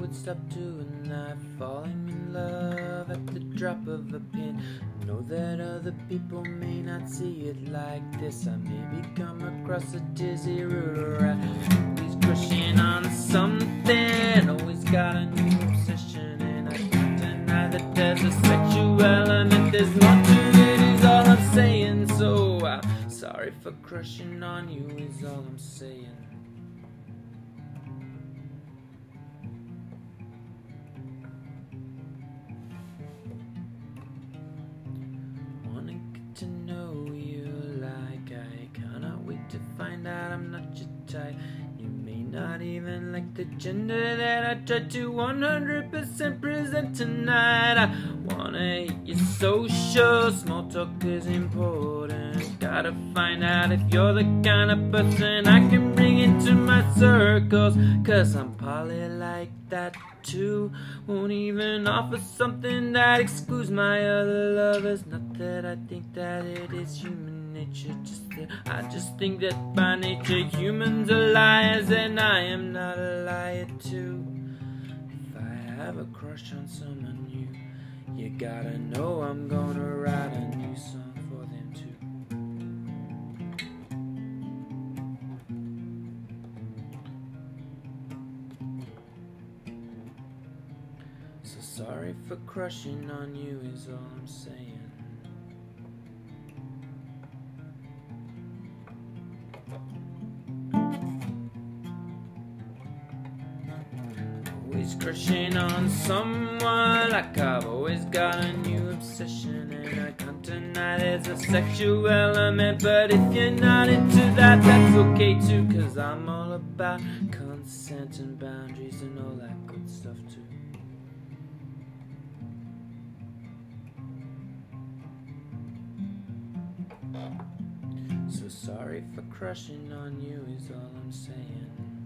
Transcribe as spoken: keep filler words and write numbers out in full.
would stop doing that, falling in love at the drop of a pin. I know that other people may not see it like this. I maybe come across a dizzy route, right? Always crushing on something, always got a new obsession, and I can't deny that there's a sexual element. There's more to it, is all I'm saying. So I'm sorry for crushing on you, is all I'm saying. To know you like I cannot wait to find out I'm not your type. You may not even like the gender that I tried to one hundred percent present tonight. I wanna hit your social, small talk is important. Gotta find out if you're the kind of person I can bring into my circles, cause I'm poly like that too. Won't even offer something that excludes my other lovers. Not that I think that it is human nature, just that I just think that by nature humans are liars, and I am not a liar too. If I have a crush on someone new, you gotta know I'm gonna write a new song for them too. So sorry for crushing on you, is all I'm saying. Always crushing on someone, like I've always got a new obsession, and I can't deny there's a sexual element. But if you're not into that, that's okay too, cause I'm all about consent and boundaries and all that good stuff too. So sorry for crushing on you, is all I'm saying.